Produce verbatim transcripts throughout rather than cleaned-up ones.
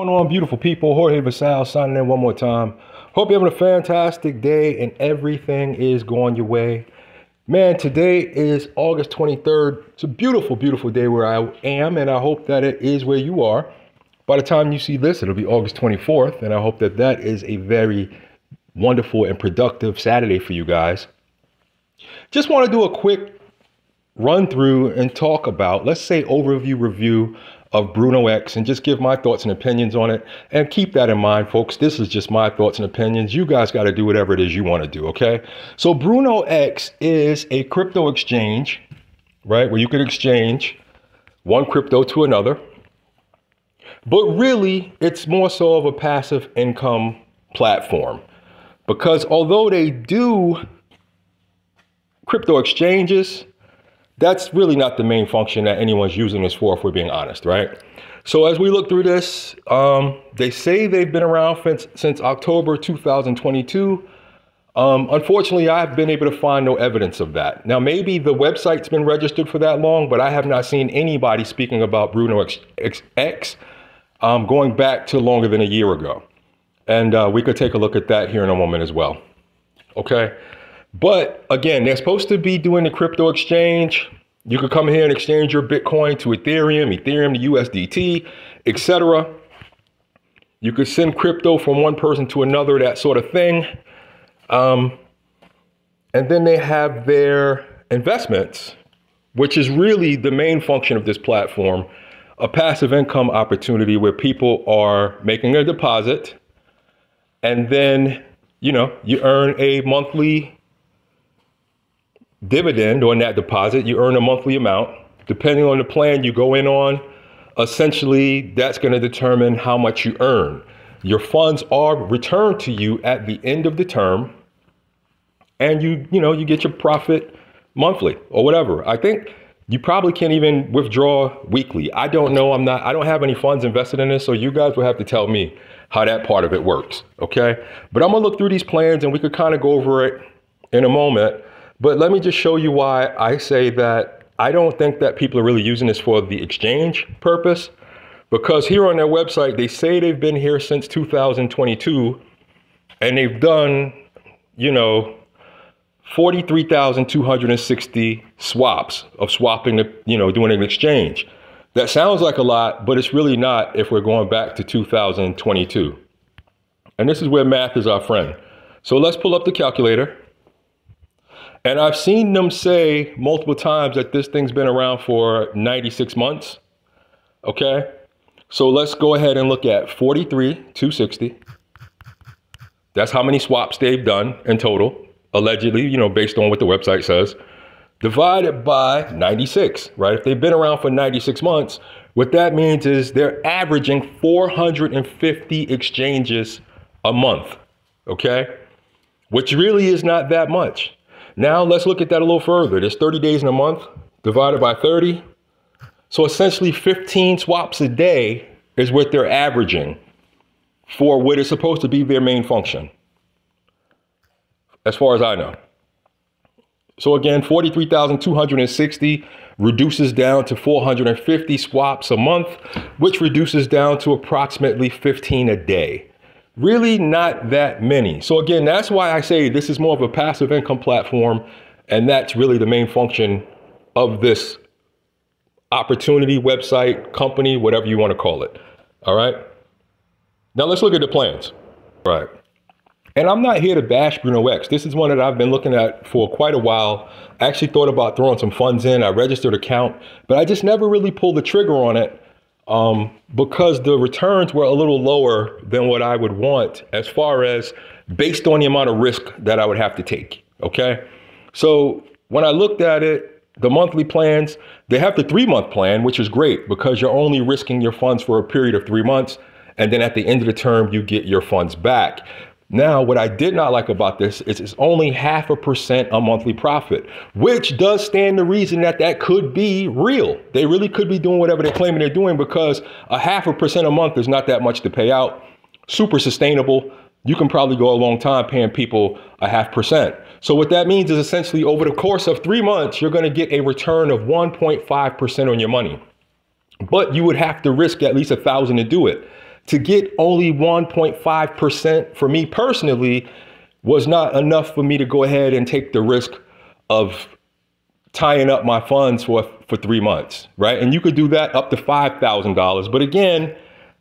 What's going on, beautiful people? Jorge Vassall signing in one more time. Hope you're having a fantastic day and everything is going your way. Man, today is August twenty-third. It's a beautiful, beautiful day where I am, and I hope that it is where you are. By the time you see this, it'll be August twenty-fourth, and I hope that that is a very wonderful and productive Saturday for you guys. Just want to do a quick run through and talk about, let's say, overview review of BrunoEx and just give my thoughts and opinions on it. And keep that in mind, folks. This is just my thoughts and opinions. You guys got to do whatever it is you want to do, okay? So BrunoEx is a crypto exchange, right, where you can exchange one crypto to another. But really, it's more so of a passive income platform, because although they do crypto exchanges, that's really not the main function that anyone's using this for, if we're being honest, right? So as we look through this, um, they say they've been around since, since October two thousand twenty-two. Um, unfortunately, I've been able to find no evidence of that. Now, maybe the website's been registered for that long, but I have not seen anybody speaking about BrunoEx um, going back to longer than a year ago. And uh, we could take a look at that here in a moment as well, okay? But again, they're supposed to be doing the crypto exchange. You could come here and exchange your Bitcoin to Ethereum, Ethereum to U S D T, et cetera. You could send crypto from one person to another, that sort of thing. Um, and then they have their investments, which is really the main function of this platform, a passive income opportunity where people are making a deposit, and then, you know, you earn a monthly dividend on that deposit. You earn a monthly amount depending on the plan you go in on. Essentially, that's going to determine how much you earn. Your funds are returned to you at the end of the term, and you you know you get your profit monthly or whatever. I think you probably can't even withdraw weekly. I don't know. I'm not I don't have any funds invested in this, so you guys will have to tell me how that part of it works, okay? But I'm gonna look through these plans and we could kind of go over it in a moment. But let me just show you why I say that I don't think that people are really using this for the exchange purpose, because here on their website, they say they've been here since two thousand twenty-two, and they've done, you know, forty-three thousand two hundred sixty swaps of swapping, the, you know, doing an exchange. That sounds like a lot, but it's really not if we're going back to two thousand twenty-two. And this is where math is our friend. So let's pull up the calculator. And I've seen them say multiple times that this thing's been around for ninety-six months, okay? So let's go ahead and look at forty-three thousand two hundred sixty. That's how many swaps they've done in total, allegedly, you know, based on what the website says. Divided by ninety-six, right? If they've been around for ninety-six months, what that means is they're averaging four hundred fifty exchanges a month, okay? Which really is not that much. Now let's look at that a little further. There's thirty days in a month divided by thirty. So essentially fifteen swaps a day is what they're averaging for what is supposed to be their main function, as far as I know. So again, forty-three thousand two hundred sixty reduces down to four hundred fifty swaps a month, which reduces down to approximately fifteen a day. Really not that many. So again, that's why I say this is more of a passive income platform, and that's really the main function of this opportunity, website, company, whatever you want to call it. All right. Now let's look at the plans. All right. And I'm not here to bash BrunoEx. This is one that I've been looking at for quite a while. I actually thought about throwing some funds in. I registered an account, but I just never really pulled the trigger on it um, because the returns were a little lower than what I would want, as far as based on the amount of risk that I would have to take, okay? So when I looked at it, the monthly plans, they have the three-month plan, which is great because you're only risking your funds for a period of three months. And then at the end of the term, you get your funds back. Now, what I did not like about this is it's only half a percent a monthly profit, which does stand to reason that that could be real. They really could be doing whatever they're claiming they're doing, because a half a percent a month is not that much to pay out. Super sustainable. You can probably go a long time paying people a half percent. So what that means is essentially over the course of three months, you're going to get a return of one point five percent on your money, but you would have to risk at least a thousand to do it. to get only one point five percent for me personally was not enough for me to go ahead and take the risk of tying up my funds for, for three months, right? And you could do that up to five thousand dollars. But again,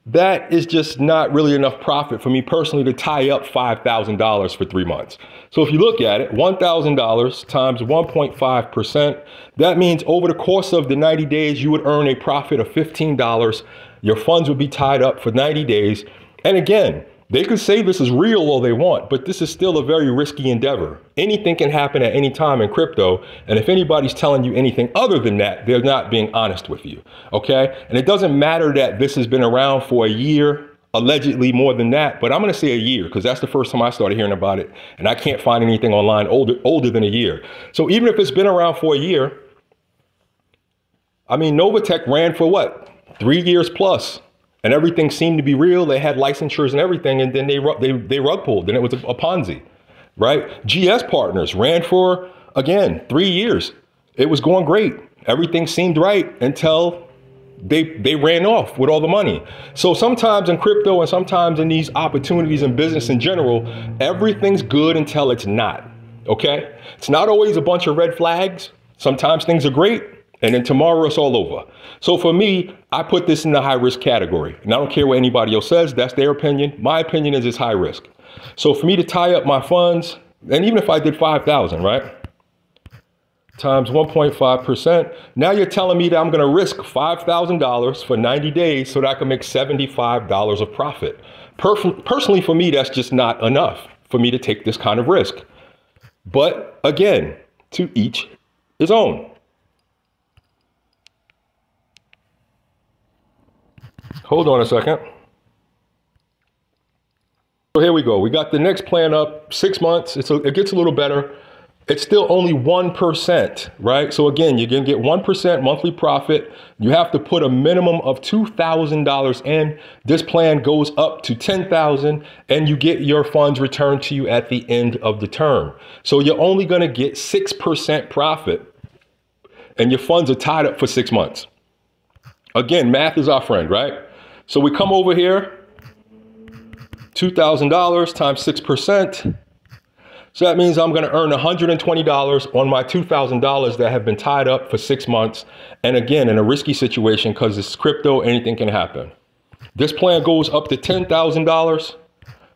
that is just not really enough profit for me personally to tie up five thousand dollars for three months. So if you look at it, one thousand dollars times one point five percent, that means over the course of the ninety days, you would earn a profit of fifteen dollars. Your funds would be tied up for ninety days. And again, they could say this is real all they want, but this is still a very risky endeavor. Anything can happen at any time in crypto. And if anybody's telling you anything other than that, they're not being honest with you, okay? And it doesn't matter that this has been around for a year, allegedly more than that, but I'm gonna say a year because that's the first time I started hearing about it. And I can't find anything online older, older than a year. So even if it's been around for a year, I mean, Novatech ran for what? Three years plus. And everything seemed to be real. They had licensures and everything, and then they they they rug pulled, and it was a, a Ponzi, right? G S Partners ran for again three years. It was going great. Everything seemed right until they they ran off with all the money. So sometimes in crypto, and sometimes in these opportunities in business in general, everything's good until it's not. Okay, it's not always a bunch of red flags. Sometimes things are great. And then tomorrow it's all over. So for me, I put this in the high risk category, and I don't care what anybody else says. That's their opinion. My opinion is it's high risk. So for me to tie up my funds, and even if I did five thousand, right? Times one point five percent. Now you're telling me that I'm going to risk five thousand dollars for ninety days so that I can make seventy-five dollars of profit. Perf- personally, for me, that's just not enough for me to take this kind of risk. But again, to each his own. Hold on a second. So here we go. We got the next plan up, six months. It's a, it gets a little better. It's still only one percent, right? So again, you're gonna get one percent monthly profit. You have to put a minimum of two thousand dollars in. This plan goes up to ten thousand dollars, and you get your funds returned to you at the end of the term. So you're only gonna get six percent profit, and your funds are tied up for six months. Again, math is our friend, right? So we come over here, two thousand dollars times six percent. So that means I'm gonna earn one hundred twenty dollars on my two thousand dollars that have been tied up for six months. And again, in a risky situation, because it's crypto, anything can happen. This plan goes up to ten thousand dollars,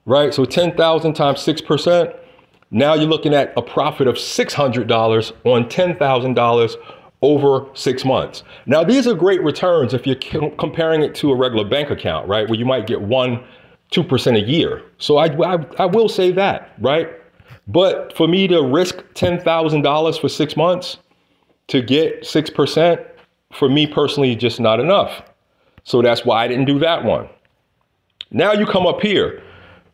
right? So ten thousand times six percent. Now you're looking at a profit of six hundred dollars on ten thousand dollars over six months. Now, these are great returns if you're comparing it to a regular bank account, right? Where you might get one, two percent a year. So I, I, I will say that, right? But for me to risk ten thousand dollars for six months to get six percent, for me personally, just not enough. So that's why I didn't do that one. Now you come up here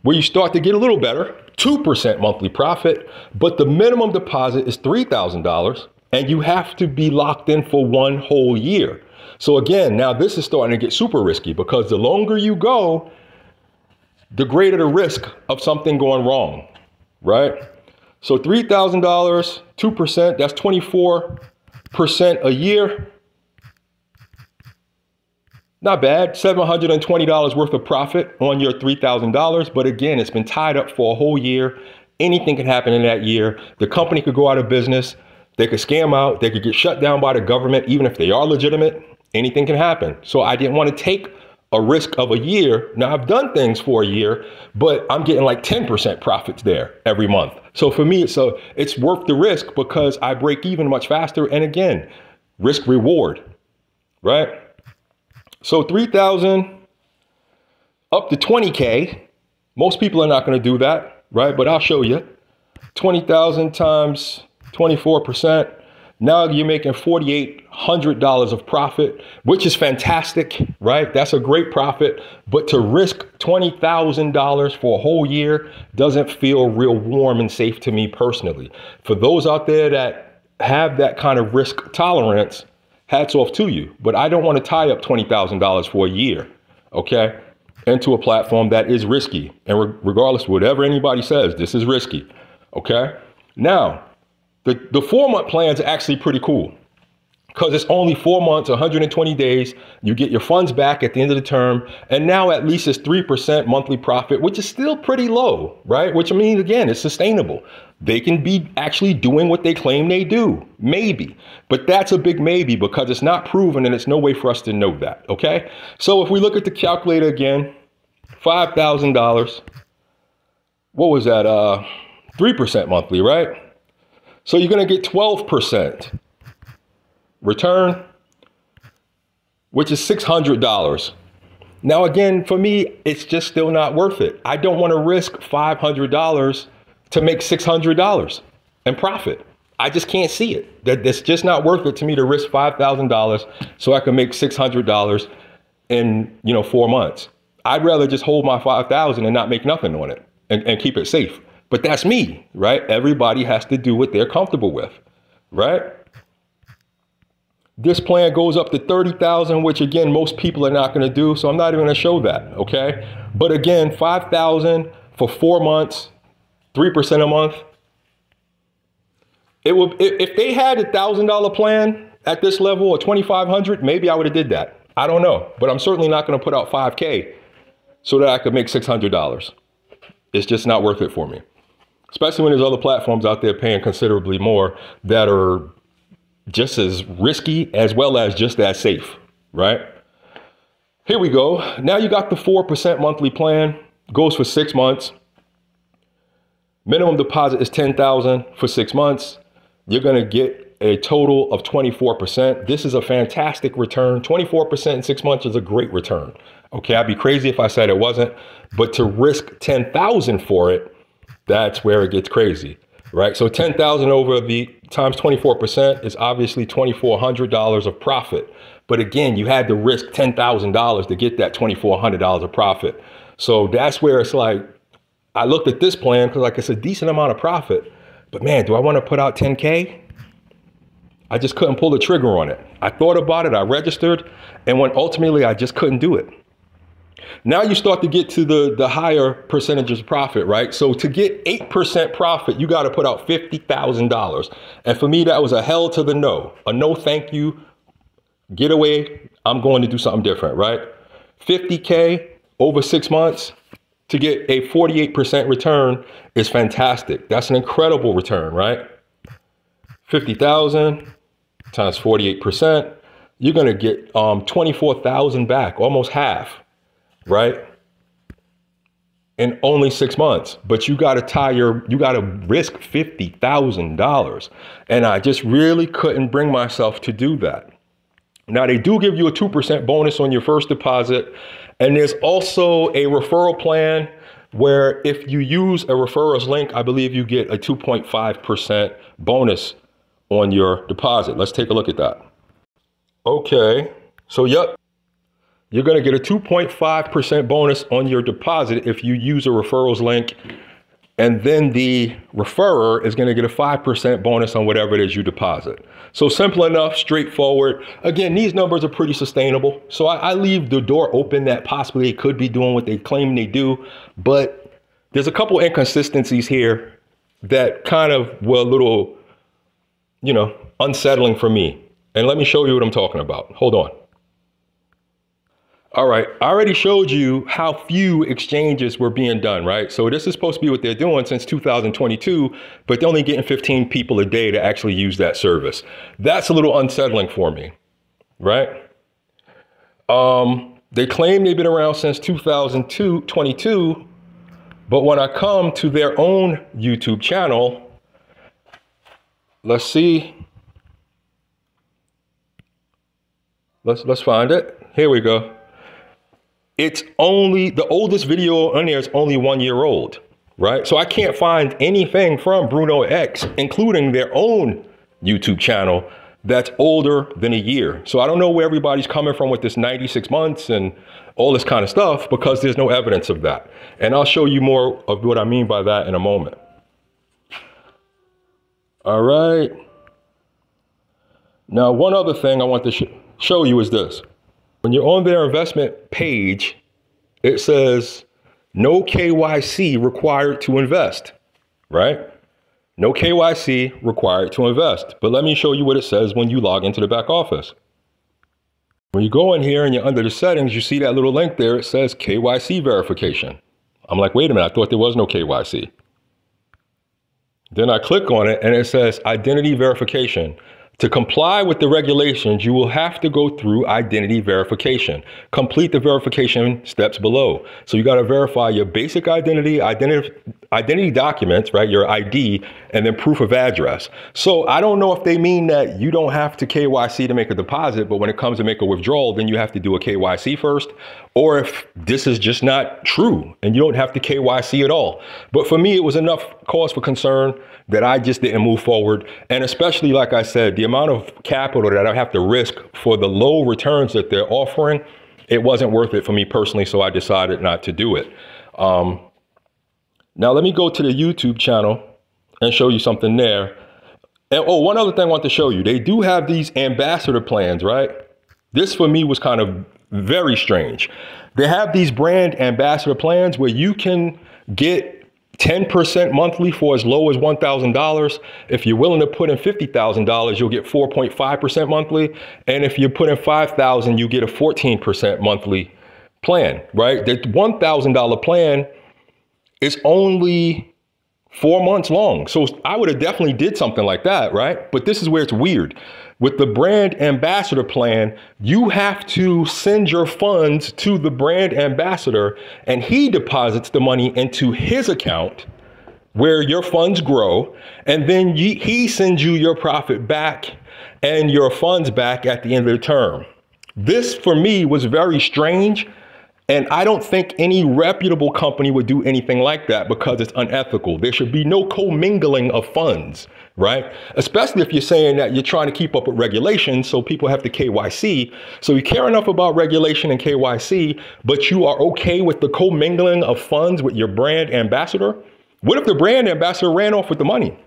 where you start to get a little better, two percent monthly profit, but the minimum deposit is three thousand dollars. And you have to be locked in for one whole year. So again, now this is starting to get super risky because the longer you go, the greater the risk of something going wrong, right? So three thousand dollars, two percent, that's twenty-four percent a year. Not bad, seven hundred twenty dollars worth of profit on your three thousand dollars, but again, it's been tied up for a whole year. Anything can happen in that year. The company could go out of business. They could scam out, they could get shut down by the government, even if they are legitimate, anything can happen. So I didn't want to take a risk of a year. Now I've done things for a year, but I'm getting like ten percent profits there every month. So for me, so it's worth the risk because I break even much faster. And again, risk reward, right? So three thousand up to twenty K, most people are not going to do that, right? But I'll show you twenty thousand times twenty-four percent. Now you're making four thousand eight hundred dollars of profit, which is fantastic, right? That's a great profit. But to risk twenty thousand dollars for a whole year doesn't feel real warm and safe to me personally. For those out there that have that kind of risk tolerance, hats off to you. But I don't want to tie up twenty thousand dollars for a year, okay, into a platform that is risky. And re- regardless of whatever anybody says, this is risky, okay? Now, The, the four-month plans are actually pretty cool. because it's only four months, one hundred twenty days. You get your funds back at the end of the term. And now at least it's three percent monthly profit, which is still pretty low, right? Which I mean, again, it's sustainable. They can be actually doing what they claim they do, maybe. But that's a big maybe because it's not proven and it's no way for us to know that, okay? So if we look at the calculator again, five thousand dollars, what was that? Uh, three percent monthly, right? So you're gonna get twelve percent. Return, which is six hundred dollars. Now, again, for me, it's just still not worth it. I don't want to risk five hundred dollars to make six hundred dollars and profit. I just can't see it. That That's just not worth it to me to risk five thousand dollars so I can make six hundred dollars in, you know, four months. I'd rather just hold my five thousand dollars and not make nothing on it and, and keep it safe. But that's me, right? Everybody has to do what they're comfortable with, right? This plan goes up to thirty thousand, which again, most people are not gonna do, so I'm not even gonna show that, okay? But again, five thousand for four months, three percent a month. It would, if they had a one thousand dollar plan at this level or twenty-five hundred, maybe I would've did that. I don't know, but I'm certainly not gonna put out five K so that I could make six hundred dollars. It's just not worth it for me. Especially when there's other platforms out there paying considerably more that are just as risky as well as just as safe, right? Here we go. Now you got the four percent monthly plan, goes for six months. Minimum deposit is ten thousand for six months. You're gonna get a total of twenty-four percent. This is a fantastic return. twenty-four percent in six months is a great return. Okay, I'd be crazy if I said it wasn't, but to risk ten thousand for it, that's where it gets crazy. Right, so ten thousand over the times twenty-four percent is obviously twenty-four hundred dollars of profit. But again, you had to risk ten thousand dollars to get that twenty-four hundred dollars of profit. So that's where it's like, I looked at this plan because like it's a decent amount of profit, but man, do I want to put out ten K? I just couldn't pull the trigger on it. I thought about it, I registered, and when ultimately I just couldn't do it. Now you start to get to the, the higher percentages of profit, right? So to get eight percent profit, you got to put out fifty thousand dollars. And for me, that was a hell to the no, a no thank you, get away, I'm going to do something different, right? fifty K over six months to get a forty-eight percent return is fantastic. That's an incredible return, right? fifty thousand times forty-eight percent, you're going to get um, twenty-four thousand back, almost half. Right? In only six months, but you got to tie your, you got to risk fifty thousand dollars. And I just really couldn't bring myself to do that. Now they do give you a two percent bonus on your first deposit. And there's also a referral plan where if you use a referrals link, I believe you get a two point five percent bonus on your deposit. Let's take a look at that. Okay. So, yep. You're going to get a two point five percent bonus on your deposit if you use a referrals link. And then the referrer is going to get a five percent bonus on whatever it is you deposit. So simple enough, straightforward. Again, these numbers are pretty sustainable. So I, I leave the door open that possibly they could be doing what they claim they do. But there's a couple inconsistencies here that kind of were a little, you know, unsettling for me. And let me show you what I'm talking about. Hold on. All right, I already showed you how few exchanges were being done, right? So this is supposed to be what they're doing since two thousand twenty-two, but they're only getting fifteen people a day to actually use that service. That's a little unsettling for me, right? Um, they claim they've been around since two thousand twenty-two, but when I come to their own YouTube channel, let's see. Let's, let's find it. Here we go. It's only, the oldest video on there is only one year old, right? So I can't find anything from BrunoEx, including their own YouTube channel, that's older than a year. So I don't know where everybody's coming from with this ninety-six months and all this kind of stuff, because there's no evidence of that. And I'll show you more of what I mean by that in a moment. All right. Now, one other thing I want to sh show you is this. When you're on their investment page, it says no K Y C required to invest, right? No K Y C required to invest. But let me show you what it says when you log into the back office. When you go in here and you're under the settings, you see that little link there. It says K Y C verification. I'm like, wait a minute, I thought there was no K Y C. Then I click on it and it says identity verification. To comply with the regulations, you will have to go through identity verification. Complete the verification steps below. So you got to verify your basic identity, identi identity documents, right? Your I D, and then proof of address. So I don't know if they mean that you don't have to K Y C to make a deposit, but when it comes to make a withdrawal, then you have to do a K Y C first, or if this is just not true and you don't have to K Y C at all. But for me, it was enough cause for concern that I just didn't move forward. And especially, like I said, the amount of capital that I have to risk for the low returns that they're offering, it wasn't worth it for me personally, so I decided not to do it. Um, now let me go to the YouTube channel and show you something there. And oh, one other thing I want to show you, they do have these ambassador plans, right? This for me was kind of very strange. They have these brand ambassador plans where you can get ten percent monthly for as low as one thousand dollars. If you're willing to put in fifty thousand dollars, you'll get four point five percent monthly. And if you put in five thousand dollars, you get a fourteen percent monthly plan, right? The one thousand dollar plan is only four months long. So I would have definitely did something like that, right? But this is where it's weird. With the brand ambassador plan, you have to send your funds to the brand ambassador and he deposits the money into his account where your funds grow. And then he sends you your profit back and your funds back at the end of the term. This for me was very strange. And I don't think any reputable company would do anything like that because it's unethical. There should be no commingling of funds, right? Especially if you're saying that you're trying to keep up with regulations, so people have to K Y C. So you care enough about regulation and K Y C, but you are okay with the commingling of funds with your brand ambassador? What if the brand ambassador ran off with the money?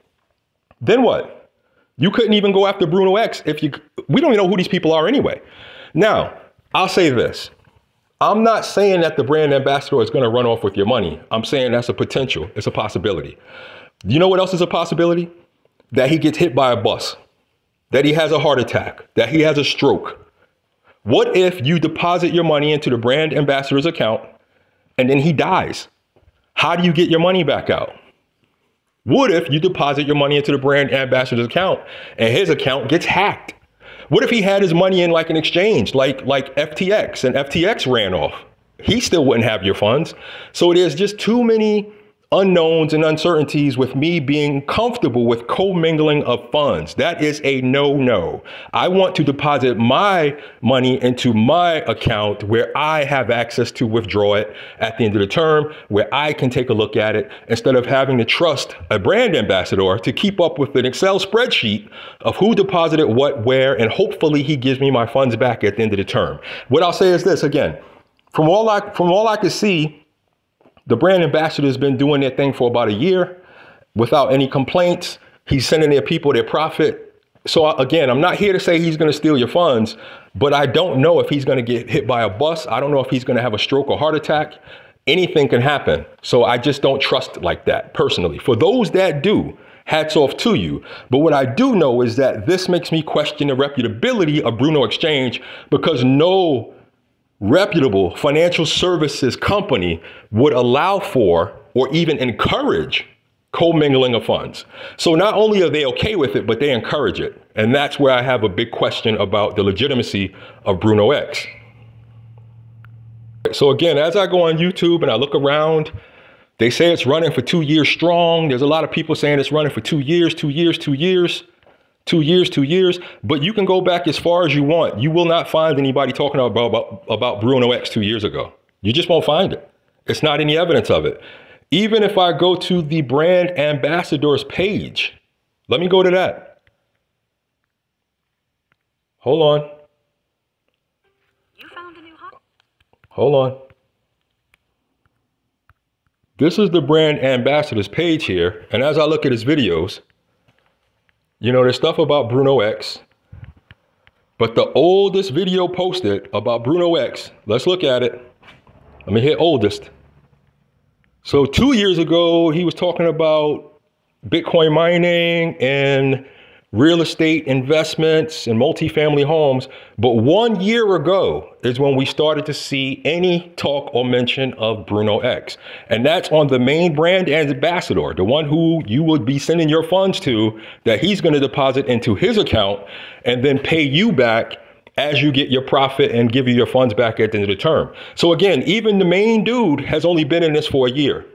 Then what? You couldn't even go after BrunoEx if you, we don't even know who these people are anyway. Now, I'll say this. I'm not saying that the brand ambassador is going to run off with your money. I'm saying that's a potential. It's a possibility. You know what else is a possibility? That he gets hit by a bus, that he has a heart attack, that he has a stroke. What if you deposit your money into the brand ambassador's account and then he dies? How do you get your money back out? What if you deposit your money into the brand ambassador's account and his account gets hacked? What if he had his money in like an exchange, like like F T X, and F T X ran off? He still wouldn't have your funds. So there's just too many unknowns and uncertainties with me being comfortable with commingling of funds. That is a no-no. I want to deposit my money into my account where I have access to withdraw it at the end of the term, where I can take a look at it instead of having to trust a brand ambassador to keep up with an Excel spreadsheet of who deposited what, where, and hopefully he gives me my funds back at the end of the term. What I'll say is this, again, from all I, from all I could see, the brand ambassador has been doing their thing for about a year without any complaints. He's sending their people their profit. So again, I'm not here to say he's going to steal your funds, but I don't know if he's going to get hit by a bus. I don't know if he's going to have a stroke or heart attack. Anything can happen. So I just don't trust like that personally. For those that do, hats off to you. But what I do know is that this makes me question the reputability of Bruno Exchange, because no reputable financial services company would allow for or even encourage commingling of funds. So not only are they okay with it, but they encourage it. And that's where I have a big question about the legitimacy of BrunoEx. So again, as I go on YouTube and I look around, they say it's running for two years strong. There's a lot of people saying it's running for two years, two years, two years. Two years, two years, but you can go back as far as you want. You will not find anybody talking about, about, about BrunoEx two years ago. You just won't find it. It's not any evidence of it. Even if I go to the brand ambassador's page, let me go to that. Hold on. You found a new home. Hold on. This is the brand ambassador's page here. And as I look at his videos, you know, there's stuff about BrunoEx, but the oldest video posted about BrunoEx, let's look at it. Let me hit oldest. So two years ago, he was talking about Bitcoin mining and real estate investments and multifamily homes. But one year ago is when we started to see any talk or mention of BrunoEx. And that's on the main brand ambassador, the one who you would be sending your funds to, that he's going to deposit into his account and then pay you back as you get your profit and give you your funds back at the end of the term. So again, even the main dude has only been in this for a year,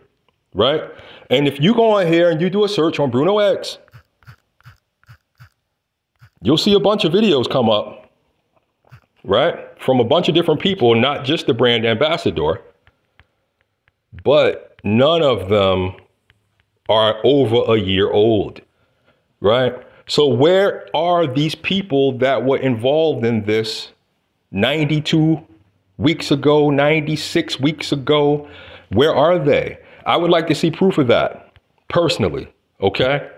right? And if you go on here and you do a search on BrunoEx, you'll see a bunch of videos come up, right? From a bunch of different people, not just the brand ambassador, but none of them are over a year old, right? So where are these people that were involved in this ninety-two weeks ago, ninety-six weeks ago? Where are they? I would like to see proof of that personally, okay?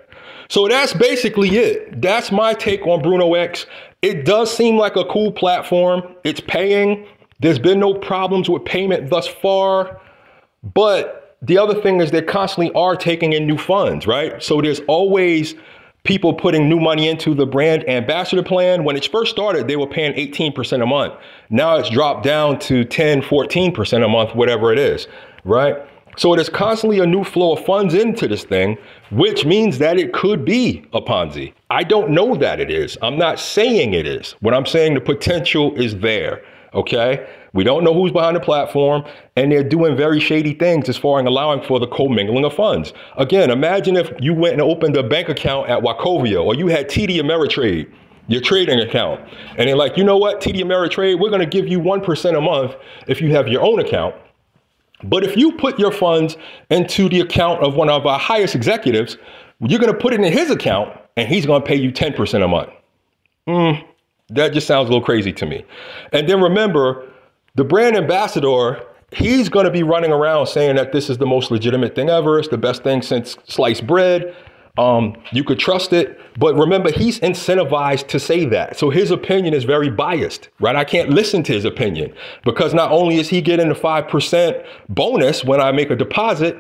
So that's basically it. That's my take on BrunoEx. It does seem like a cool platform. It's paying. There's been no problems with payment thus far, but the other thing is they constantly are taking in new funds, right? So there's always people putting new money into the brand ambassador plan. When it first started, they were paying eighteen percent a month. Now it's dropped down to ten, fourteen percent a month, whatever it is, right? So it is constantly a new flow of funds into this thing, which means that it could be a Ponzi. I don't know that it is. I'm not saying it is. What I'm saying, the potential is there, okay? We don't know who's behind the platform, and they're doing very shady things as far as allowing for the commingling of funds. Again, imagine if you went and opened a bank account at Wachovia, or you had T D Ameritrade, your trading account, and they're like, you know what, T D Ameritrade, we're gonna give you one percent a month if you have your own account. But if you put your funds into the account of one of our highest executives, you're gonna put it in his account and he's gonna pay you ten percent a month. Mm, that just sounds a little crazy to me. And then remember, the brand ambassador, he's gonna be running around saying that this is the most legitimate thing ever, it's the best thing since sliced bread, um, you could trust it. But remember, he's incentivized to say that. So his opinion is very biased, right? I can't listen to his opinion because not only is he getting the five percent bonus when I make a deposit,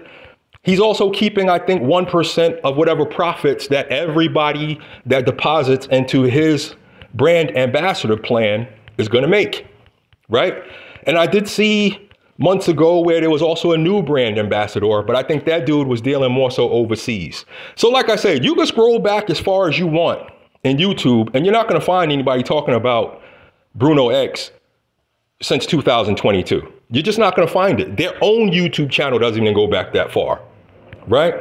he's also keeping, I think, one percent of whatever profits that everybody that deposits into his brand ambassador plan is gonna make, right? And I did see months ago where there was also a new brand ambassador, but I think that dude was dealing more so overseas. So like I said, you can scroll back as far as you want in YouTube and you're not gonna find anybody talking about BrunoEx since two thousand twenty-two. You're just not gonna find it. Their own YouTube channel doesn't even go back that far, right?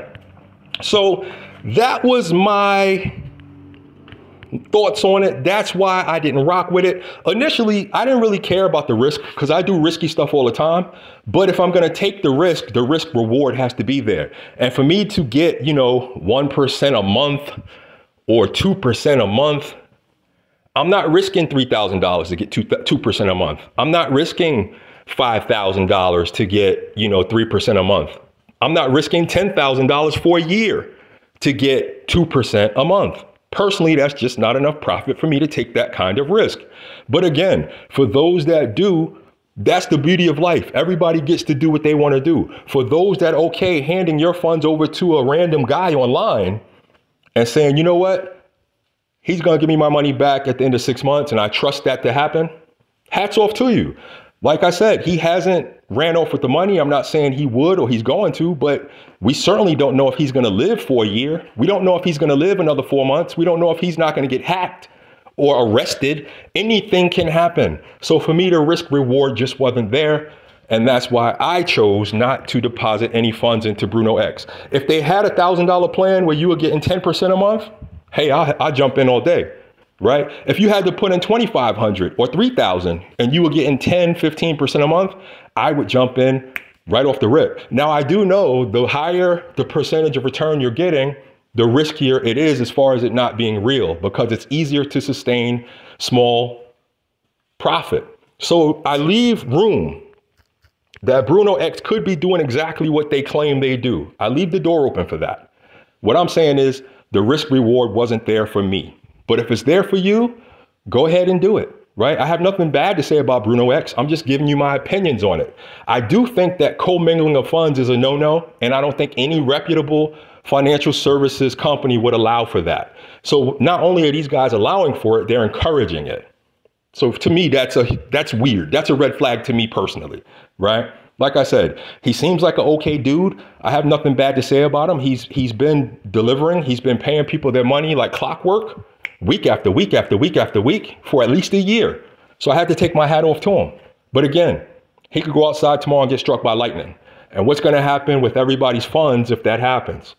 So that was my thoughts on it. That's why I didn't rock with it. Initially, I didn't really care about the risk because I do risky stuff all the time. But if I'm going to take the risk, the risk reward has to be there. And for me to get, you know, one percent a month or two percent a month, I'm not risking three thousand dollars to get two percent a month. I'm not risking five thousand dollars to get, you know, three percent a month. I'm not risking ten thousand dollars for a year to get two percent a month. Personally, that's just not enough profit for me to take that kind of risk. But again, for those that do, that's the beauty of life. Everybody gets to do what they want to do. For those that okay handing your funds over to a random guy online and saying, you know what, he's going to give me my money back at the end of six months and I trust that to happen, hats off to you. Like I said, he hasn't ran off with the money. I'm not saying he would or he's going to, but we certainly don't know if he's going to live for a year. We don't know if he's going to live another four months. We don't know if he's not going to get hacked or arrested. Anything can happen. So for me, the risk reward just wasn't there. And that's why I chose not to deposit any funds into BrunoEx. If they had a one thousand dollar plan where you were getting ten percent a month, hey, I, I jump in all day. Right? If you had to put in twenty-five hundred dollars or three thousand dollars and you were getting ten, fifteen percent a month, I would jump in right off the rip. Now, I do know the higher the percentage of return you're getting, the riskier it is as far as it not being real because it's easier to sustain small profit. So I leave room that BrunoEx could be doing exactly what they claim they do. I leave the door open for that. What I'm saying is the risk reward wasn't there for me. But if it's there for you, go ahead and do it, right? I have nothing bad to say about BrunoEx. I'm just giving you my opinions on it. I do think that commingling of funds is a no-no, and I don't think any reputable financial services company would allow for that. So not only are these guys allowing for it, they're encouraging it. So to me, that's a that's weird. That's a red flag to me personally, right? Like I said, he seems like an okay dude. I have nothing bad to say about him. He's he's been delivering. He's been paying people their money like clockwork, week after week after week after week for at least a year. So I had to take my hat off to him. But again, he could go outside tomorrow and get struck by lightning. And what's going to happen with everybody's funds if that happens?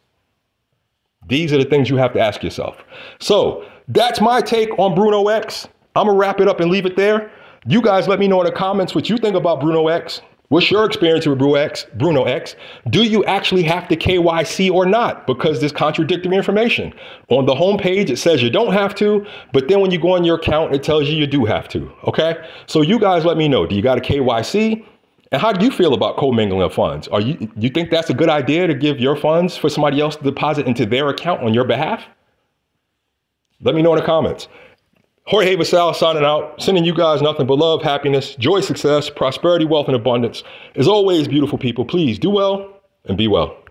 These are the things you have to ask yourself. So that's my take on BrunoEx. I'm gonna wrap it up and leave it there. You guys let me know in the comments what you think about BrunoEx. What's your experience with BrunoEx? BrunoEx? Do you actually have to K Y C or not? Because there's contradictory information. On the homepage, it says you don't have to, but then when you go on your account, it tells you you do have to, okay? So you guys let me know, do you got a K Y C? And how do you feel about commingling of funds? Are you, you think that's a good idea to give your funds for somebody else to deposit into their account on your behalf? Let me know in the comments. Jorge Vassall signing out, sending you guys nothing but love, happiness, joy, success, prosperity, wealth, and abundance. As always, beautiful people, please do well and be well.